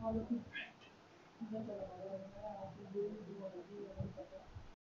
All of it.